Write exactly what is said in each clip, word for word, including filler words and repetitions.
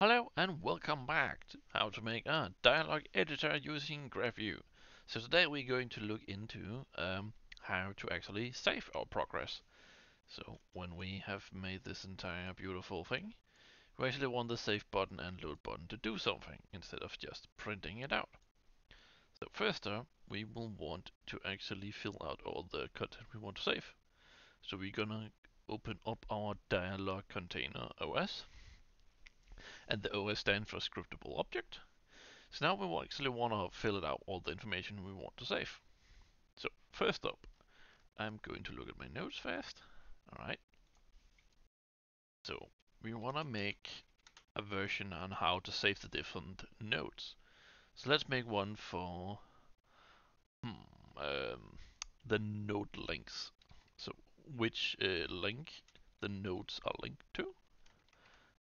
Hello and welcome back to how to make a dialogue editor using GraphView. So today we're going to look into um, how to actually save our progress. So when we have made this entire beautiful thing, we actually want the save button and load button to do something instead of just printing it out. So first up, we will want to actually fill out all the content we want to save. So we're gonna open up our dialogue container O S. And the O S stands for scriptable object. So now we actually want to fill it out all the information we want to save. So first up, I'm going to look at my notes first. All right. So we want to make a version on how to save the different nodes. So let's make one for hmm, um, the node links. So which uh, link the nodes are linked to.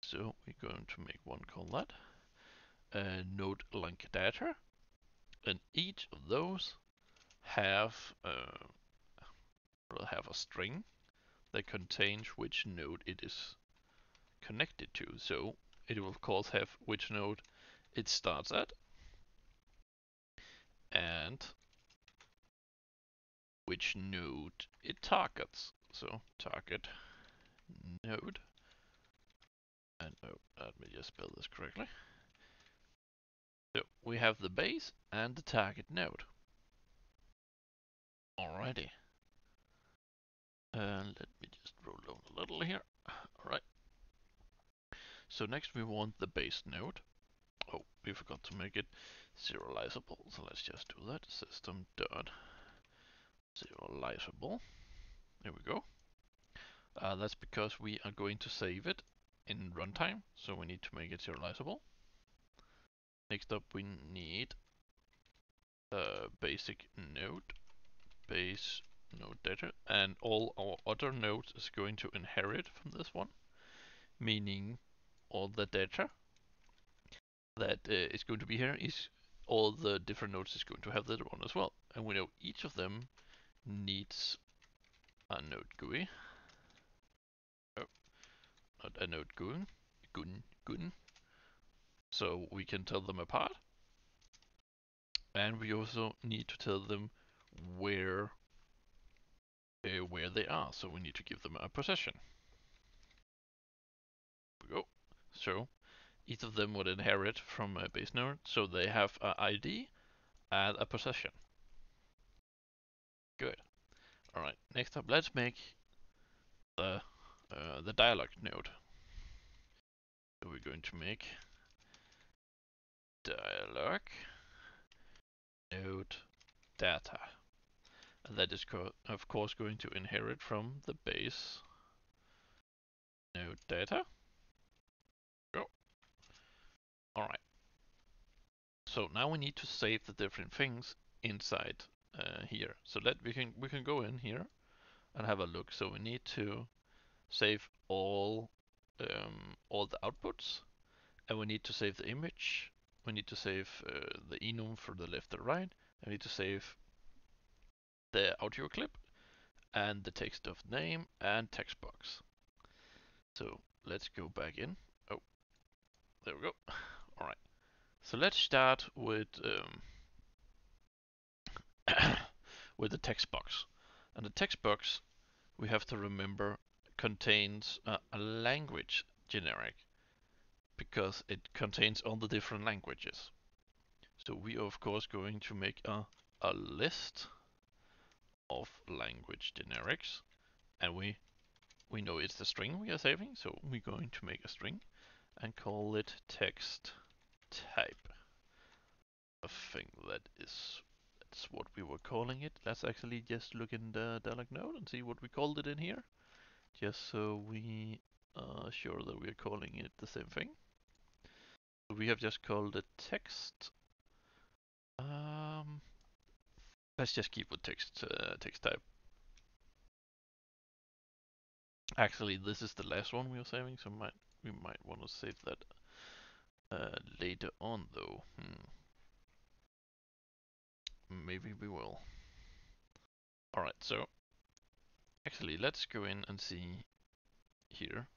So we're going to make one called that, uh, node link data, and each of those have uh, will have a string that contains which node it is connected to. So it will of course have which node it starts at, and which node it targets. So target node. And oh, let me just spell this correctly. So we have the base and the target node. Alrighty. And uh, let me just roll down a little here. Alright. So next we want the base node. Oh, we forgot to make it serializable. So let's just do that. System dot serializable. There we go. Uh, that's because we are going to save it in runtime, so we need to make it serializable. Next up, we need the basic node, base node data, and all our other nodes is going to inherit from this one, meaning all the data that uh, is going to be here is all the different nodes is going to have that one as well. And we know each of them needs a node G U I. Not a node gun, gun, gun, so we can tell them apart, and we also need to tell them where uh, where they are. So we need to give them a position. There we go. So each of them would inherit from a base node, so they have an I D and a position. Good. All right. Next up, let's make the Uh, the dialogue node. So we're going to make dialogue node data, and that is co of course going to inherit from the base node data. Go. All right. So now we need to save the different things inside uh, here. So let we can we can go in here and have a look. So we need to save all um, all the outputs, and we need to save the image, we need to save uh, the enum for the left and right, and we need to save the audio clip, and the text of name, and text box. So let's go back in. Oh, there we go. All right. So let's start with um, with the text box, and the text box we have to remember contains uh, a language generic, because it contains all the different languages. So we are of course going to make a, a list of language generics, and we we know it's the string we are saving, so we're going to make a string and call it text type. I think that is that's what we were calling it. Let's actually just look in the dialog node and see what we called it in here, just so we are sure that we are calling it the same thing. So we have just called it text. Um, let's just keep with text uh, text type. Actually, this is the last one we are saving, so might, we might want to save that uh, later on, though. Hmm. Maybe we will. All right, so. Actually, let's go in and see here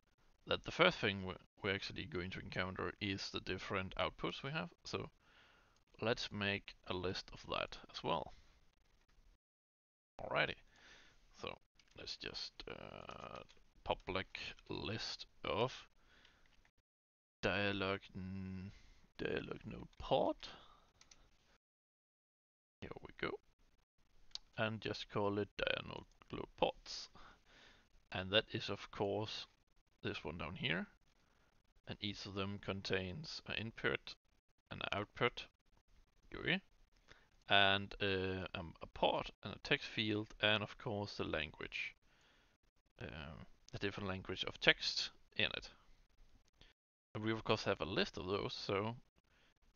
that the first thing we're actually going to encounter is the different outputs we have. So let's make a list of that as well. Alrighty, so let's just uh, public list of dialogue, dialogue node port. Here we go. And just call it dialogue node ports. And that is, of course, this one down here. And each of them contains an input, an output, and uh, um, a port, and a text field, and of course the language, um, a different language of text in it. And we of course have a list of those, so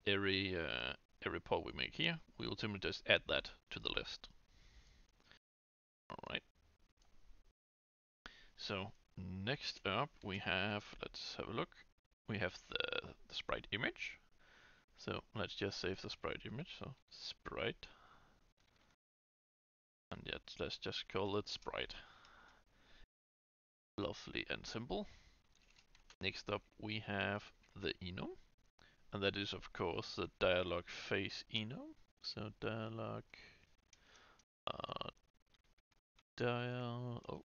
every uh, every port we make here, we will simply just add that to the list. Alright. So next up we have, let's have a look, we have the, the sprite image. So let's just save the sprite image, so sprite, and yet let's just call it sprite. Lovely and simple. Next up we have the enum, and that is of course the dialogue face enum. So dialogue, uh, dial, oh,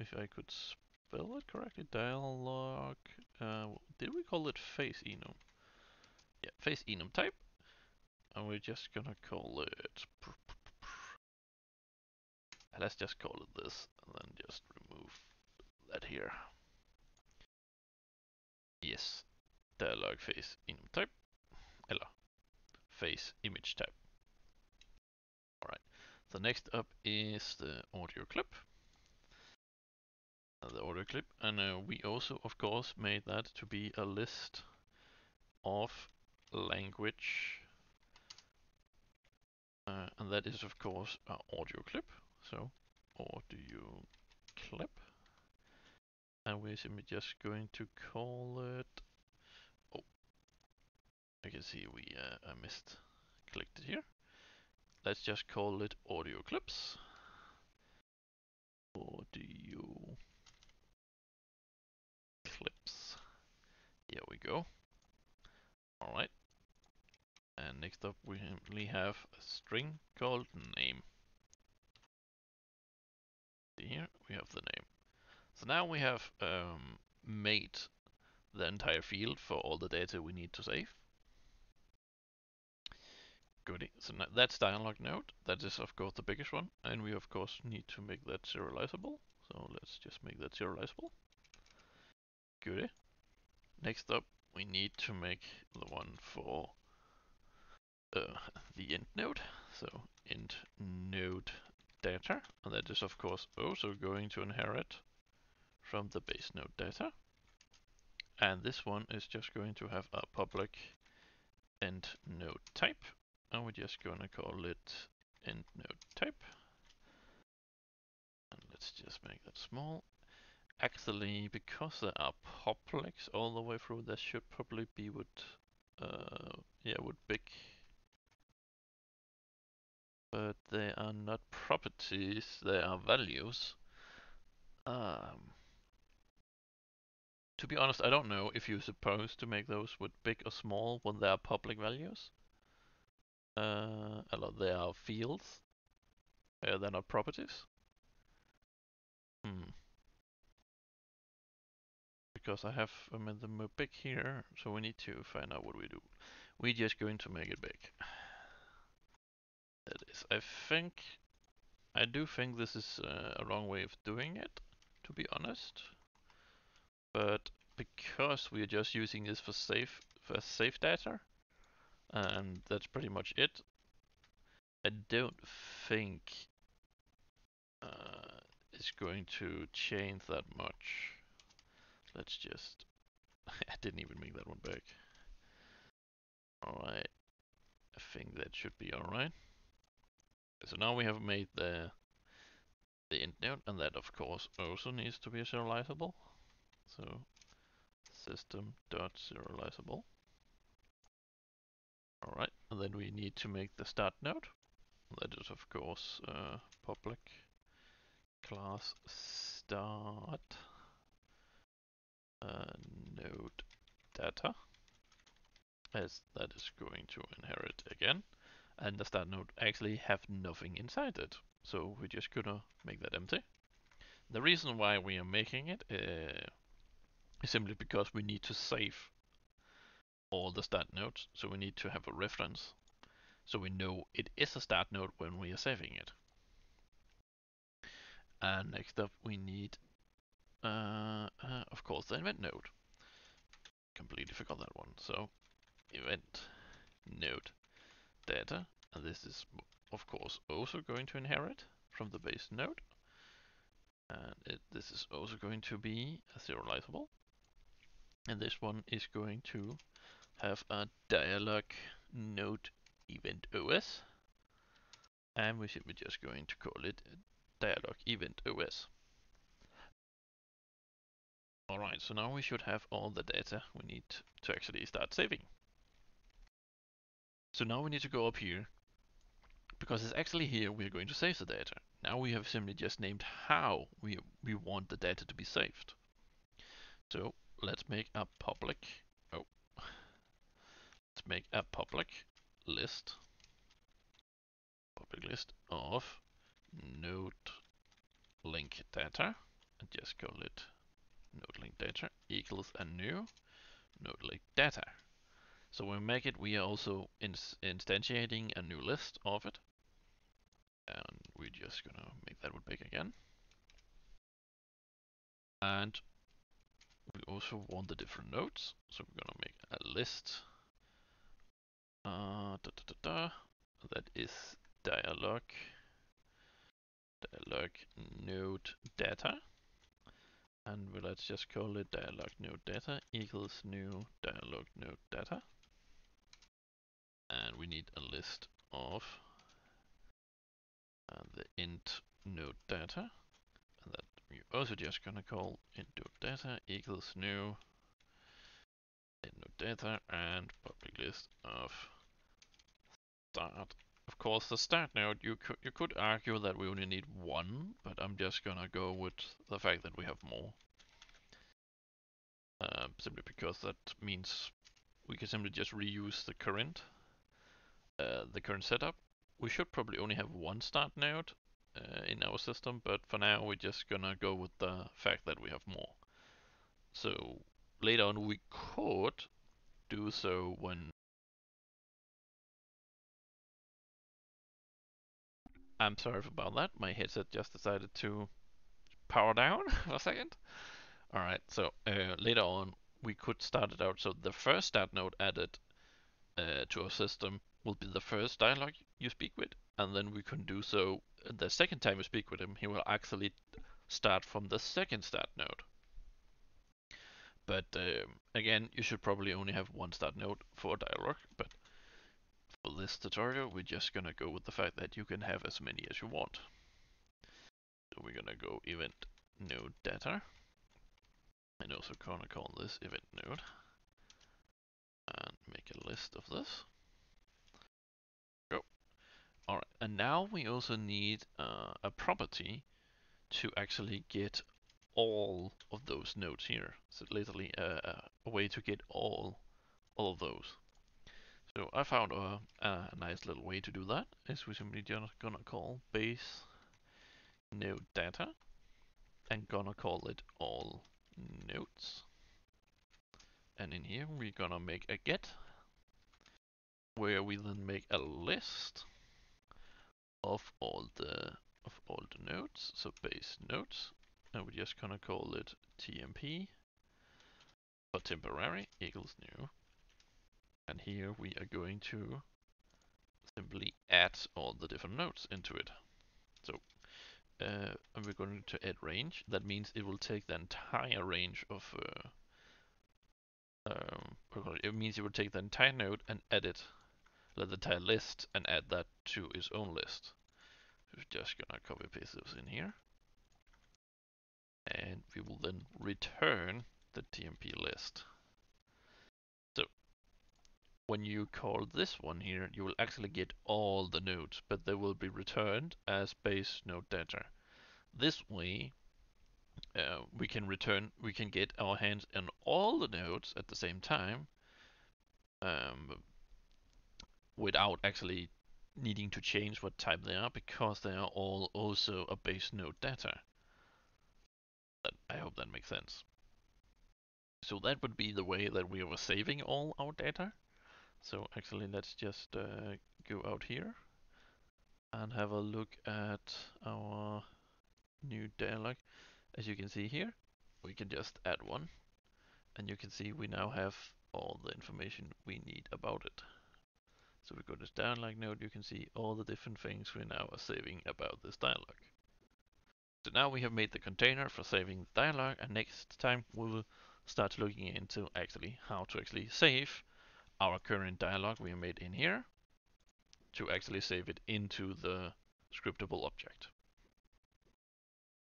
if I could spell it correctly, dialogue, uh, did we call it face enum? Yeah, face enum type, and we're just gonna call it, let's just call it this, and then just remove that here. Yes, dialogue face enum type, hello, face image type. Alright, so next up is the audio clip, uh, the audio clip, and uh, we also of course made that to be a list of language, uh, and that is of course our audio clip, so audio clip, and we're simply just going to call it, oh, I can see we uh, I missed clicked it here, let's just call it audio clips, audio clips, here we go. Alright, and next up we only have a string called name. Here we have the name. So now we have um, made the entire field for all the data we need to save. Goody. So now that's dialog node. That is of course the biggest one, and we of course need to make that serializable. So let's just make that serializable. Goody. Next up, we need to make the one for uh, the int node, so int node data, and that is of course also going to inherit from the base node data, and this one is just going to have a public int node type, and we're just going to call it int node type, and let's just make that small. Actually, because there are publics all the way through, there should probably be with, uh, yeah, with big, but they are not properties; they are values. Um, to be honest, I don't know if you're supposed to make those with big or small when they are public values. Uh, hello, they are fields. Uh, they're not properties. Hmm. Because I have I made them big here, so we need to find out what we do. We're just going to make it big. That is, I think, I do think this is uh, a wrong way of doing it, to be honest. But because we are just using this for safe, for safe data, and that's pretty much it. I don't think uh, it's going to change that much. Let's just, I didn't even make that one back. Alright, I think that should be alright. So now we have made the the int node, and that of course also needs to be serializable. So system.serializable. Alright, and then we need to make the start node. That is of course uh, public class start. Uh, node data, as that is going to inherit again. And does that node actually have nothing inside it? So we're just gonna make that empty. The reason why we are making it uh, is simply because we need to save all the start nodes. So we need to have a reference, so we know it is a start node when we are saving it. And next up we need, uh, uh, of course, the event node. Completely forgot that one. So event node data, and this is of course also going to inherit from the base node, and it, this is also going to be a serializable, and this one is going to have a dialogue node event O S, and we should be just going to call it dialogue event O S. Alright, so now we should have all the data we need to actually start saving. So now we need to go up here, because it's actually here we're going to save the data. Now we have simply just named how we, we want the data to be saved. So let's make a public, oh, let's make a public list, public list of node link data, and just call it node link data equals a new node link data. So when we make it, we are also ins instantiating a new list of it. And we're just gonna make that one big again. And we also want the different nodes. So we're gonna make a list. Uh, da, da, da, da. That is dialogue, dialogue node data. And let's just call it dialogue node data equals new dialogue node data. And we need a list of uh, the int node data, and that we're also just gonna call int node data equals new int node data and public list of start. Of course, the start node, you could you could argue that we only need one, but I'm just gonna go with the fact that we have more, uh, simply because that means we can simply just reuse the current, uh, the current setup. We should probably only have one start node uh, in our system, but for now we're just gonna go with the fact that we have more. So later on we could do so when I'm sorry about that, my headset just decided to power down for a second. Alright, so uh, later on we could start it out so the first start node added uh, to our system will be the first dialogue you speak with, and then we can do so the second time you speak with him, he will actually start from the second start node. But um, again, you should probably only have one start node for dialogue, but for this tutorial we're just gonna go with the fact that you can have as many as you want. So we're gonna go event node data, and also gonna call this event node, and make a list of this. Go. All right, and now we also need uh, a property to actually get all of those nodes here. So literally uh, a way to get all all of those. So I found a, a nice little way to do that. Is we simply just gonna call base node data and gonna call it all nodes, and in here we're gonna make a get where we then make a list of all the of all the nodes, so base nodes, and we're just gonna call it T M P for temporary equals new, and here we are going to simply add all the different nodes into it. So Uh, and we're going to add range. That means it will take the entire range of. Uh, um, it means it will take the entire node and add it, let the entire list, and add that to its own list. We're just gonna copy paste this in here, and we will then return the T M P list. So when you call this one here, you will actually get all the nodes, but they will be returned as base node data. This way, uh, we can return, we can get our hands on all the nodes at the same time um, without actually needing to change what type they are, because they are all also a base node data. That, I hope that makes sense. So that would be the way that we were saving all our data. So actually, let's just uh, go out here and have a look at our new dialog. As you can see here, we can just add one, and you can see we now have all the information we need about it. So we go to dialogue node, you can see all the different things we now are saving about this dialog. So now we have made the container for saving the dialog, and next time we will start looking into actually how to actually save our current dialog we made in here to actually save it into the scriptable object.